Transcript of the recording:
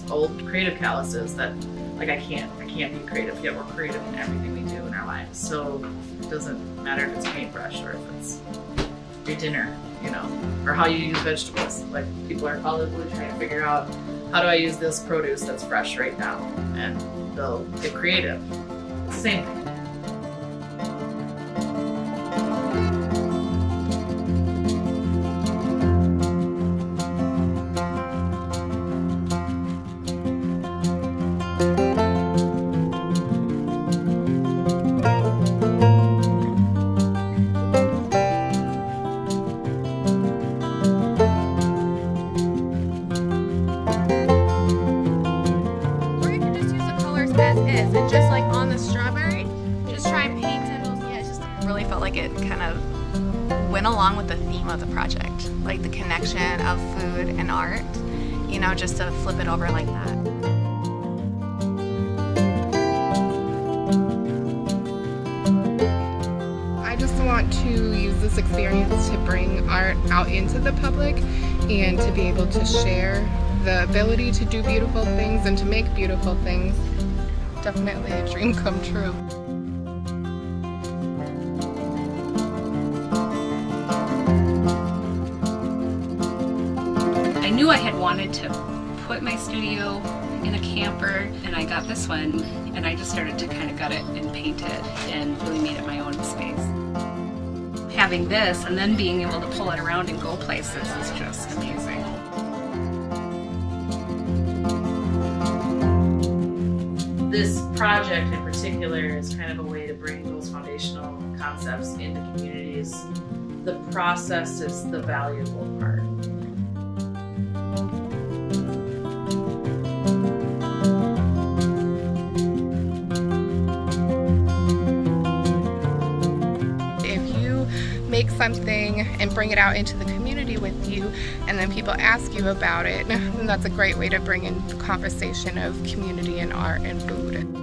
these old creative calluses that like I can't be creative, yet we're creative in everything we do in our lives. So it doesn't matter if it's a paintbrush or if it's your dinner, you know, or how you use vegetables. Like people are probably trying to figure out, how do I use this produce that's fresh right now? And they'll get creative. It's the same thing. Is and just like on the strawberry, just try and paint it. Yeah, it just really felt like it kind of went along with the theme of the project, like the connection of food and art, you know, just to flip it over like that. I just want to use this experience to bring art out into the public and to be able to share the ability to do beautiful things and to make beautiful things. Definitely a dream come true. I knew I had wanted to put my studio in a camper, and I got this one, and I just started to kind of gut it and paint it and really made it my own space. Having this and then being able to pull it around and go places is just amazing. This project in particular is kind of a way to bring those foundational concepts into communities. The process is the valuable part. Make something and bring it out into the community with you, and then people ask you about it, and that's a great way to bring in the conversation of community and art and food.